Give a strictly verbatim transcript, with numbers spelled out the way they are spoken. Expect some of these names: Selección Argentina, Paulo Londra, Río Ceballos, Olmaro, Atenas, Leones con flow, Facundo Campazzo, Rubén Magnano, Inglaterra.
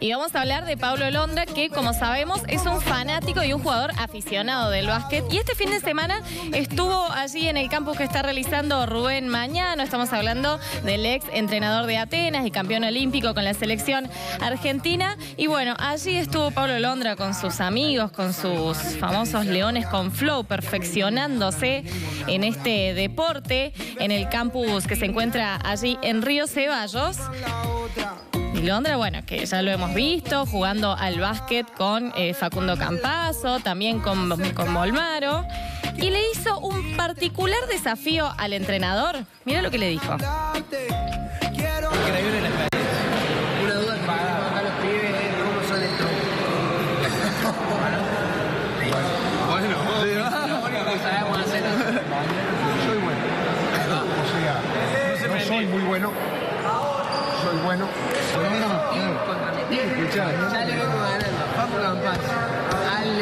Y vamos a hablar de Paulo Londra, que como sabemos es un fanático y un jugador aficionado del básquet. Y este fin de semana estuvo allí en el campus que está realizando Rubén Magnano. Estamos hablando del ex entrenador de Atenas y campeón olímpico con la selección argentina. Y bueno, allí estuvo Paulo Londra con sus amigos, con sus famosos leones con flow, perfeccionándose en este deporte, en el campus que se encuentra allí en Río Ceballos. Y Londra, bueno, que ya lo hemos visto, jugando al básquet con eh, Facundo Campazzo, también con, con Olmaro. Y le hizo un particular desafío al entrenador. Mira lo que le dijo. Increíble la experiencia. Una duda que tengo acá los pibes es cómo son el tronco. Bueno, bueno, bueno, que sabemos hacer. Soy bueno. O sea, no soy muy bueno. Soy bueno. Escuchá, ya le vengo ganando. Facundo Campazzo.